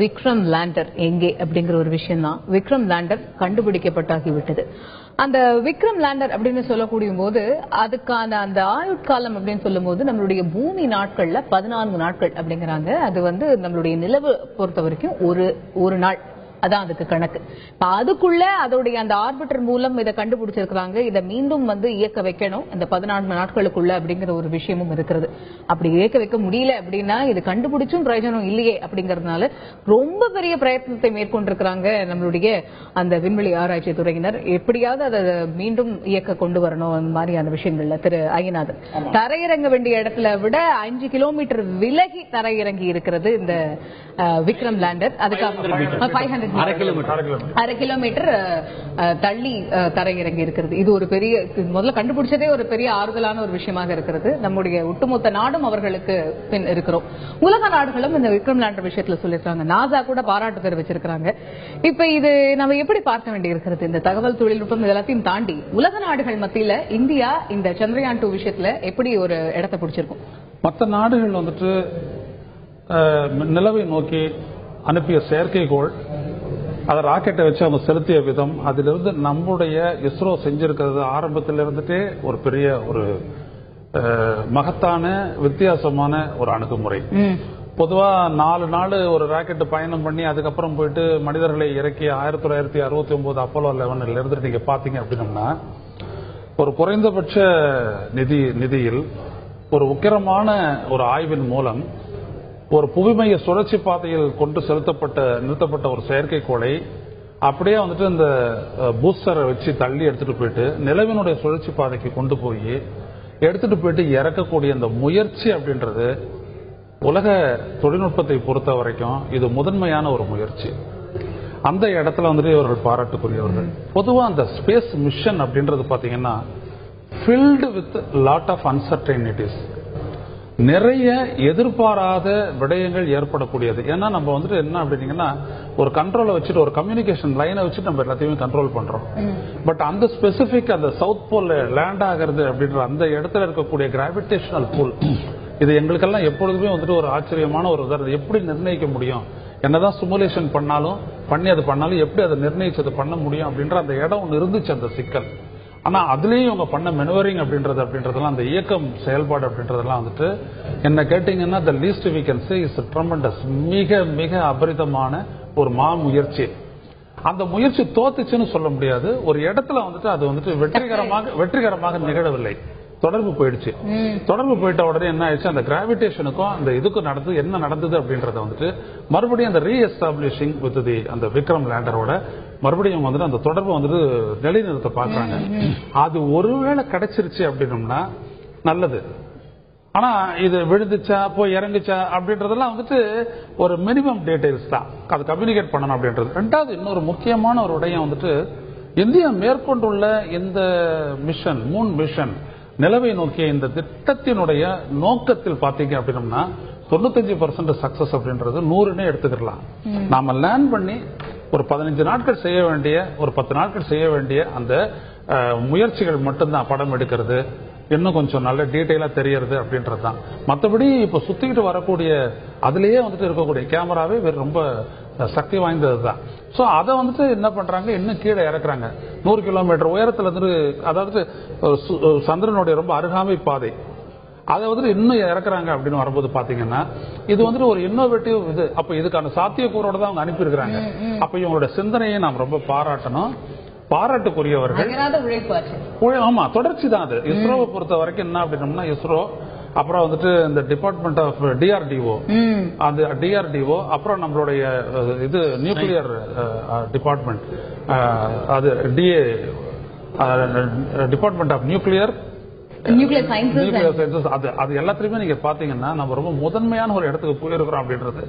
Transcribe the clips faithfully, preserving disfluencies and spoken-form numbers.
Vikram Lander எங்கே அப்படிங்கிற ஒரு விஷயம் தான். Vikram Lander கண்டுபிடிக்கப்பட்டாகிவிட்டது. அந்த Vikram Lander அப்படின்னு சொல்லக்கூடிய போது அதுக்கான அந்த ஆயுட்காலம் அப்படின்னு சொல்லும்போது நம்மளுடைய பூமி நாட்கள்ல பதினான்கு நாட்கள் அப்படிங்கிறாங்க. அது வந்து நம்மளுடைய நிலவு பொறுத்த வரைக்கும் ஒரு ஒரு நாள் அதான் அதுக்கு கணக்கு. அதுக்குள்ள அதோடைய அந்த ஆர்பிட்டர் மூலம் இதை கண்டுபிடிச்சிருக்கிறாங்க. இதை மீண்டும் வந்து இயக்க வைக்கணும் இந்த பதினான்கு நாட்களுக்குள்ள அப்படிங்கிற ஒரு விஷயமும் இருக்கிறது. அப்படி இயக்க வைக்க முடியல அப்படின்னா இது கண்டுபிடிச்சும் பிரயோஜனம் இல்லையே அப்படிங்கறதுனால ரொம்ப பெரிய பிரயத்னத்தை மேற்கொண்டிருக்கிறாங்க நம்மளுடைய அந்த விண்வெளி ஆராய்ச்சி துறையினர். எப்படியாவது அதை மீண்டும் இயக்க கொண்டு வரணும் அந்த மாதிரியான விஷயங்கள்ல. திரு ஐயநாதன், தரையிறங்க வேண்டிய இடத்துல விட அஞ்சு கிலோமீட்டர் விலகி தரையிறங்கி இருக்கிறது இந்த விக்ரம் லேண்டர். அதுக்காக ஃபைவ் ஹண்ட்ரட் அரை கிலோமீட்டர் அரை கிலோமீட்டர் தள்ளி தரையிறங்கி இருக்கிறது. இது ஒரு பெரிய முதல்ல கண்டுபிடிச்சதே ஒரு பெரிய ஆறுதலான ஒரு விஷயமாக இருக்கிறது. நம்முடைய ஒட்டுமொத்த நாடும் அவர்களுக்கு பின் இருக்கிறோம். உலக நாடுகளும் இந்த விக்ரம் லேண்டர் விஷயத்துல சொல்லியிருக்காங்க. நாசா கூட பாராட்டு தெரிவிச்சிருக்கிறாங்க. இப்ப இது நம்ம எப்படி பார்க்க வேண்டியிருக்கிறது? இந்த தகவல் தொழில்நுட்பம் இதெல்லாத்தையும் தாண்டி உலக நாடுகள் மத்தியில இந்தியா இந்த சந்திரயான் டூ விஷயத்துல எப்படி ஒரு இடத்தை பிடிச்சிருக்கும்? மற்ற நாடுகள் வந்துட்டு நிலவை நோக்கி அனுப்பிய செயற்கைக்கோள், அதை ராக்கெட்டை வச்சு அவங்க செலுத்திய விதம், அதிலிருந்து நம்முடைய இஸ்ரோ செஞ்சிருக்கிறது ஆரம்பத்தில் இருந்துட்டே ஒரு பெரிய ஒரு மகத்தான வித்தியாசமான ஒரு அணுகுமுறை. பொதுவா நாலு நாள் ஒரு ராக்கெட் பயணம் பண்ணி அதுக்கப்புறம் போயிட்டு மனிதர்களை இறக்கிய ஆயிரத்தி தொள்ளாயிரத்தி அறுபத்தி ஒன்பது அப்போலோ பதினொன்றுல இருந்து நீங்க பாத்தீங்க அப்படின்னம்னா ஒரு குறைந்தபட்ச நிதி நிதியில் ஒரு உக்கிரமான ஒரு ஆய்வின் மூலம் ஒரு புவிமைய சுழற்சி பாதையில் கொண்டு செலுத்தப்பட்ட நிறுத்தப்பட்ட ஒரு செயற்கைக்கோளை அப்படியே வந்துட்டு இந்த பூஸ்டரை வச்சு தள்ளி எடுத்துட்டு போயிட்டு நிலவினுடைய சுழற்சி பாதைக்கு கொண்டு போய் எடுத்துட்டு போயிட்டு இறக்கக்கூடிய இந்த முயற்சி அப்படின்றது உலக தொழில்நுட்பத்தை பொறுத்த வரைக்கும் இது முதன்மையான ஒரு முயற்சி. அந்த இடத்துல வந்துட்டு இவர்கள் பாராட்டுக்குரியவர்கள். பொதுவா அந்த ஸ்பேஸ் மிஷன் அப்படின்றது பாத்தீங்கன்னா filled with lot of uncertainties, நிறைய எதிர்பாராத விடயங்கள் ஏற்படக்கூடியது. ஏன்னா நம்ம வந்துட்டு என்ன அப்படின்னீங்கன்னா ஒரு கண்ட்ரோலை வச்சுட்டு ஒரு கம்யூனிகேஷன் லைனை வச்சுட்டு நம்ம எல்லாத்தையுமே கண்ட்ரோல் பண்றோம். பட் அந்த ஸ்பெசிபிக் அந்த சவுத் போல் லேண்ட் ஆகிறது அப்படின்ற அந்த இடத்துல இருக்கக்கூடிய கிராவிடேஷனல் பூல், இது எங்களுக்கெல்லாம் எப்பொழுதுமே வந்துட்டு ஒரு ஆச்சரியமான ஒரு உதாரணம். எப்படி நிர்ணயிக்க முடியும்? என்னதான் சிமுலேஷன் பண்ணாலும் பண்ணி அது பண்ணாலும் எப்படி அதை நிர்ணயிச்சது பண்ண முடியும் அப்படின்ற அந்த இடம் ஒன்று இருந்துச்சு, அந்த சிக்கல். ஆனா அதுலயும் இவங்க பண்ண மெனுவரிங் அப்படின்றது அப்படின்றதெல்லாம் அந்த இயக்கம் செயல்பாடு அப்படின்றதெல்லாம் வந்துட்டு என்ன கேட்டீங்கன்னா the least we can say is tremendous, மிக மிக அபரிதமான ஒரு மா முயற்சி. அந்த முயற்சி தோத்துச்சுன்னு சொல்ல முடியாது. ஒரு இடத்துல வந்துட்டு அது வந்துட்டு வெற்றிகரமாக வெற்றிகரமாக நிகழவில்லை, தொடர்பு போயிடுச்சு. தொடர்பு போயிட்ட உடனே என்ன ஆயிடுச்சு, அந்த கிராவிடேஷனுக்கும் அந்த இதுக்கும் நடந்தது என்ன நடந்தது அப்படின்றத வந்துட்டு மறுபடியும் அந்த ரீ எஸ்டாப்ளிஷிங் வித் தி அந்த விக்ரம் லேண்டரோட மறுபடியும் வந்துட்டு அந்த தொடர்பு வந்துட்டு நிலைநிறுத்த பாக்குறாங்க. அது ஒருவேளை கிடைச்சிருச்சு அப்படின்னம்னா நல்லது. ஆனா இது விழுந்துச்சா போய் இறங்குச்சா அப்படின்றதெல்லாம் வந்துட்டு ஒரு மினிமம் டீடைல்ஸ் தான், அது கம்யூனிகேட் பண்ணணும் அப்படின்றது. ரெண்டாவது இன்னொரு முக்கியமான ஒரு விடயம் வந்துட்டு இந்தியா மேற்கொண்டுள்ள இந்த மிஷன் மூன் மிஷன் நிலவை நோக்கிய இந்த திட்டத்தினுடைய நோக்கத்தில் பாத்தீங்க அப்படின்னம்னா தொண்ணூத்தஞ்சு பர்சன்ட் சக்சஸ் அப்படின்றது நூறுன்னு எடுத்துக்கலாம். நாம லேண்ட் பண்ணி ஒரு பதினஞ்சு நாட்கள் செய்ய வேண்டிய ஒரு பத்து நாட்கள் செய்ய வேண்டிய அந்த முயற்சிகள் மட்டும்தான் படம் எடுக்கிறது, இன்னும் கொஞ்சம் நல்ல டீட்டெயிலா தெரியறது அப்படின்றது தான். மற்றபடி இப்ப சுத்திக்கிட்டு வரக்கூடிய அதுலயே வந்துட்டு இருக்கக்கூடிய கேமராவே வேறு ரொம்ப சக்தி வாய்ந்ததுதான். சோ அதை வந்துட்டு என்ன பண்றாங்க, இன்னும் கீழே இறக்குறாங்க. நூறு கிலோமீட்டர் உயரத்துல இருந்து, அதாவது சந்திரனுடைய ரொம்ப அருகாமை பாதை, அதை வந்துட்டு இன்னும் இறக்குறாங்க அப்படின்னு வரும்போது பாத்தீங்கன்னா இது வந்துட்டு ஒரு இன்னோவேட்டிவ் இது. அப்ப இதுக்கான சாத்தியக்கூறோட தான் அவங்க அனுப்பி இருக்கிறாங்க. அப்ப இவங்களோட சிந்தனையை நாம் ரொம்ப பாராட்டணும், பாராட்டுக்குரியவர்கள். ஆமா, தொடர்ச்சி தான் அது. இஸ்ரோவை பொறுத்த வரைக்கும் என்ன அப்படின்னம்னா இஸ்ரோ, அப்புறம் வந்துட்டு இந்த டிபார்ட்மெண்ட் ஆஃப் டிஆர்டிஓ, அந்த டிஆர்டிஓ, அப்புறம் நம்மளுடைய இது நியூக்ளியர் டிபார்ட்மெண்ட், அது DA department of nuclear nuclear sciences, அது அது எல்லாத்திலுமே நீங்க பாத்தீங்கன்னா நம்ம ரொம்ப முதன்மையான ஒரு இடத்துக்கு போயிருக்கிறோம் அப்படின்றது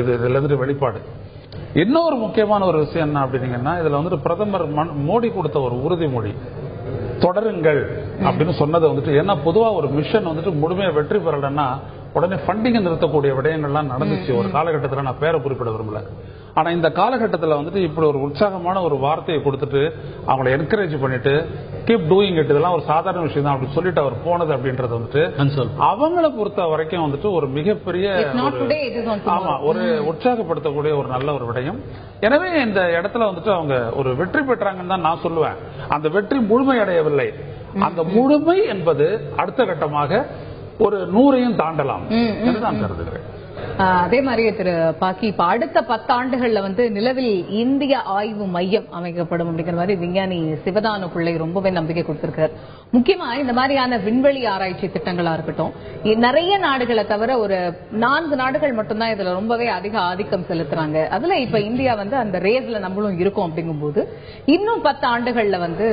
இது இதுல இருந்து வெளிப்பாடு. இன்னொரு முக்கியமான ஒரு விஷயம் என்ன அப்படின்னீங்கன்னா இதுல வந்துட்டு பிரதமர் மோடி கொடுத்த ஒரு உறுதிமொழி தொடருங்கள் அப்படின்னு சொன்னது வந்துட்டு. ஏன்னா பொதுவா ஒரு மிஷன் வந்துட்டு முழுமையா வெற்றி பெறலன்னா உடனே ஃபண்டிங்கை நிறுத்தக்கூடிய விடயங்கள்லாம் நடந்துச்சு ஒரு காலகட்டத்தில். நான் பேரை குறிப்பிட விரும்பல. ஆனால் இந்த காலகட்டத்தில் வந்துட்டு இப்படி ஒரு உற்சாகமான ஒரு வார்த்தையை கொடுத்துட்டு அவங்கள என்கரேஜ் பண்ணிட்டு கீப் டூயிங் இட், இதெல்லாம் ஒரு சாதாரண விஷயம் தான் அப்படின்னு சொல்லிட்டு அவர் போனது அப்படின்றது வந்துட்டு அவங்களை பொறுத்த வரைக்கும் வந்துட்டு ஒரு மிகப்பெரிய ஆமா ஒரு உற்சாகப்படுத்தக்கூடிய ஒரு நல்ல ஒரு விடயம். எனவே இந்த இடத்துல வந்துட்டு அவங்க ஒரு வெற்றி பெற்றாங்கன்னு தான் நான் சொல்லுவேன். அந்த வெற்றி முழுமையடையவில்லை, அந்த முழுமை என்பது அடுத்த கட்டமாக ஒரு நூறையும் தாண்டலாம் என்று நான் கருதுகிறேன். அதே மாதிரியே திரு பாக்கி, இப்ப அடுத்த பத்தாண்டுகள்ல வந்து நிலவில் இந்திய ஆய்வு மையம் அமைக்கப்படும் அப்படிங்கிற மாதிரி விஞ்ஞானி சிவதானு பிள்ளை ரொம்பவே நம்பிக்கை கொடுத்திருக்காரு. முக்கியமா இந்த மாதிரியான விண்வெளி ஆராய்ச்சி திட்டங்களா இருக்கட்டும், நிறைய நாடுகளை தவிர ஒரு நான்கு நாடுகள் மட்டும்தான் இதுல ரொம்பவே அதிக ஆதிக்கம் செலுத்துறாங்க. அதுல இப்ப இந்தியா வந்து அந்த ரேஸ்ல நம்மளும் இருக்கும். அப்படிங்கும் போது இன்னும் பத்து ஆண்டுகள்ல வந்து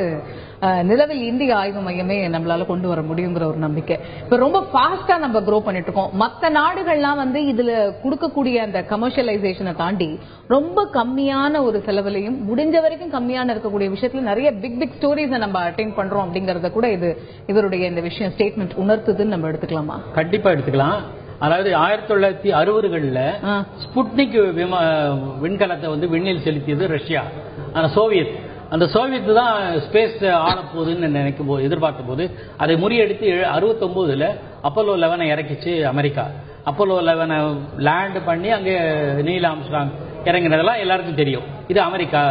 நிலவில் இந்திய ஆய்வு மையமே நம்மளால கொண்டு வர முடியுங்கிற ஒரு நம்பிக்கை. இப்ப ரொம்ப ஃபாஸ்டா நம்ம க்ரோ பண்ணிட்டு இருக்கோம். மற்ற நாடுகள்லாம் வந்து இதுல கொடுக்கக்கூடிய அந்த கமர்ஷியலைசேஷனை தாண்டி ரொம்ப கம்மியான ஒரு செலவுலையும் முடிஞ்ச வரைக்கும் கம்மியான இருக்கக்கூடிய விஷயத்துல நிறைய பிக் பிக் ஸ்டோரிஸ் நம்ம அட்டெண்ட் பண்றோம் அப்படிங்கறத கூட இது இவருடைய இந்த விஷயம் ஸ்டேட்மெண்ட் உணர்த்துதுன்னு நம்ம எடுத்துக்கலாமா? கண்டிப்பா எடுத்துக்கலாம். அதாவது ஆயிரத்தி தொள்ளாயிரத்தி அறுபதுகள்ல ஸ்புட்னிக் விண்கலத்தை வந்து விண்ணில் செலுத்தியது ரஷ்யா, சோவியத். அந்த சோவியத் தான் ஸ்பேஸ் ஆளப்போகுதுன்னு நினைக்கும் போது எதிர்பார்க்கும் போது அதை முறியடித்து அறுபத்தி ஒன்பதுல அப்போலோ லெவனை இறக்கிச்சு அமெரிக்கா. அப்போலோ லெவனை லேண்ட் பண்ணி அங்கே நீல் ஆம்ஸ்ட்ராங் இறங்கினதெல்லாம் எல்லாருக்கும் தெரியும். இது அமெரிக்கா.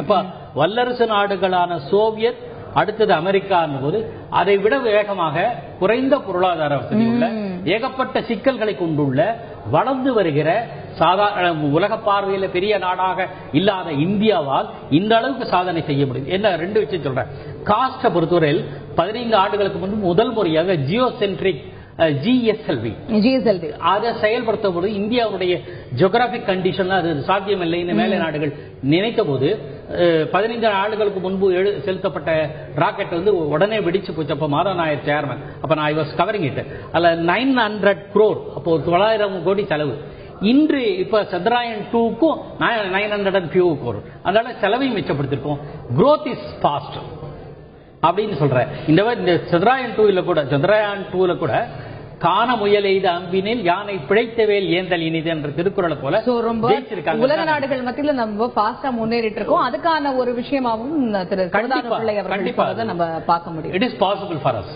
அப்ப வல்லரசு நாடுகளான சோவியத், அடுத்தது அமெரிக்கான்னும் போது அதை விட வேகமாக குறைந்த பொருளாதார வசதி உள்ள ஏகப்பட்ட சிக்கல்களை கொண்டுள்ள வளர்ந்து வருகிற சாதாரண உலக பார்வையில பெரிய நாடாக இல்லாத இந்தியாவால் இந்த அளவுக்கு சாதனை செய்ய முடியும். என்ன ரெண்டு விஷயம் சொல்றேன். காஸ்ட பொறுத்தவரையில் பதினைந்து ஆண்டுகளுக்கு முன்பு முதல் முறையாக ஜியோ சென்ட்ரிக் ஜிஎஸ்எல்வி அதை செயல்படுத்த போது இந்தியாவுடைய ஜியோகிராபிக் கண்டிஷன் அது சாத்தியமில்லைன்னு மேலை நாடுகள் நினைத்த போது பதினைந்து ஆண்டுகளுக்கு முன்பு செலுத்தப்பட்ட ராக்கெட் வந்து உடனே வெடிச்சு போச்சு. அப்போ மாதவன் நாயர் சேர்மன். அப்போ நான் ஐ வாஸ் கவரிங் இட். அதுல நைன் ஹண்ட்ரட் குரோர், அப்போ தொள்ளாயிரம் கோடி செலவு. இன்று இப்போ சந்திராயன் டூக்கும் nine hundred and few crore. அதனால செலவையும் மிச்சப்படுத்திருக்கோம். க்ரோத் இஸ் ஃபாஸ்ட் அப்படின்னு சொல்ற இந்த சந்திராயன் டூல கூட சந்திராயன் டூல கூட காண முயல் எய்த அம்பினில் யானை பிழைத்தவேல் ஏந்தல் இனிது என்ற திருக்குறளை போல உலக நாடுகள் மத்தியில் நம்ம பாஸ்டா முன்னேறிட்டு இருக்கோம். அதுக்கான ஒரு விஷயமாகவும் கண்டிப்பா நம்ம பார்க்க முடியும். It is possible for as.